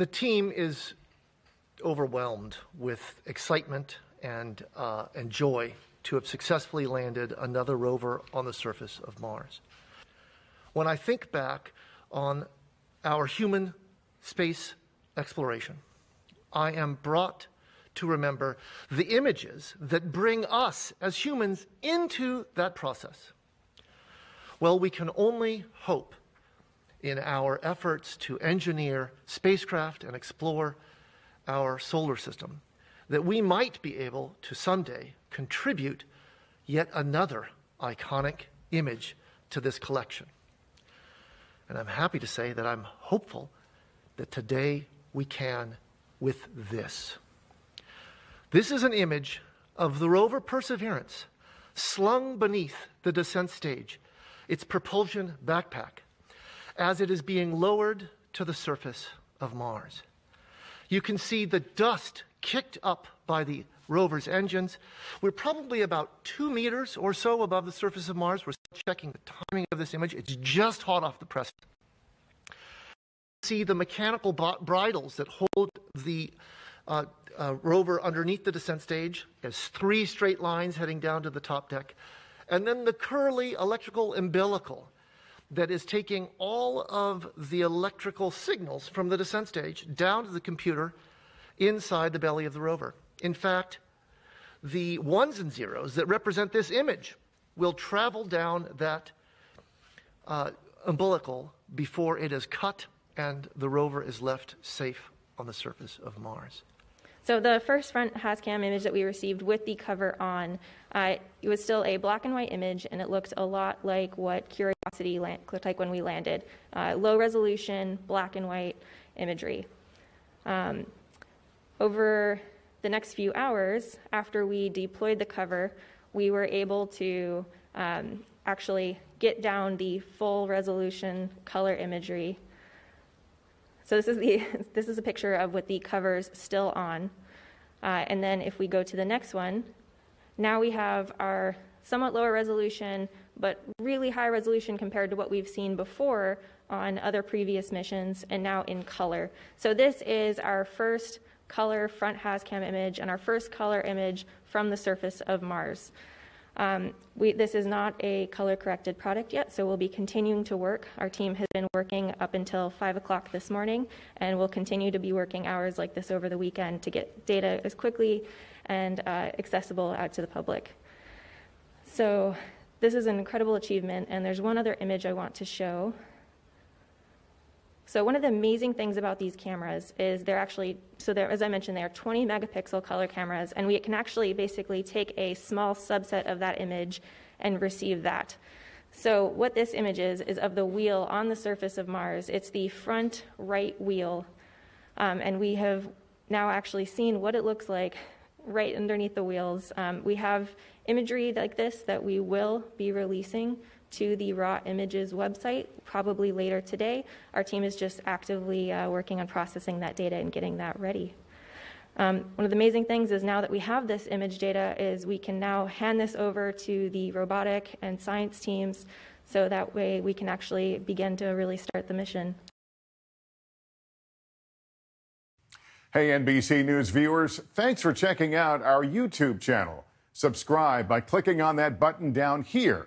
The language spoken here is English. The team is overwhelmed with excitement and joy to have successfully landed another rover on the surface of Mars. When I think back on our human space exploration, I am brought to remember the images that bring us as humans into that process. Well, we can only hope in our efforts to engineer spacecraft and explore our solar system that we might be able to someday contribute yet another iconic image to this collection. And I'm happy to say that I'm hopeful that today we can with this. This is an image of the rover Perseverance slung beneath the descent stage, its propulsion backpack, as it is being lowered to the surface of Mars. You can see the dust kicked up by the rover's engines. We're probably about 2 meters or so above the surface of Mars. We're still checking the timing of this image. It's just hot off the press. See the mechanical bridles that hold the rover underneath the descent stage as 3 straight lines heading down to the top deck. And then the curly electrical umbilical that is taking all of the electrical signals from the descent stage down to the computer inside the belly of the rover. In fact, the ones and zeros that represent this image will travel down that umbilical before it is cut and the rover is left safe on the surface of Mars. So the first front Hazcam image that we received with the cover on, it was still a black and white image, and it looked a lot like what Curiosity looked like when we landed. Low resolution, black and white imagery. Over the next few hours, after we deployed the cover, we were able to actually get down the full resolution color imagery. So this is a picture of with the covers still on. And then if we go to the next one, now we have our somewhat lower resolution, but really high resolution compared to what we've seen before on other previous missions, and now in color. So this is our first color front Hazcam image and our first color image from the surface of Mars. This is not a color-corrected product yet, so we'll be continuing to work. Our team has been working up until 5 o'clock this morning, and we'll continue to be working hours like this over the weekend to get data as quickly and accessible out to the public. So this is an incredible achievement, and there's one other image I want to show. So one of the amazing things about these cameras is they're actually, as I mentioned, they are 20 megapixel color cameras, and we can actually basically take a small subset of that image and receive that. So what this image is of the wheel on the surface of Mars. It's the front right wheel, and we have now actually seen what it looks like right underneath the wheels. We have imagery like this that we will be releasing to the Raw Images website, probably later today. Our team is just actively working on processing that data and getting that ready. One of the amazing things is now that we have this image data is we can now hand this over to the robotic and science teams, so that way we can actually begin to really start the mission. Hey NBC News viewers, thanks for checking out our YouTube channel. Subscribe by clicking on that button down here.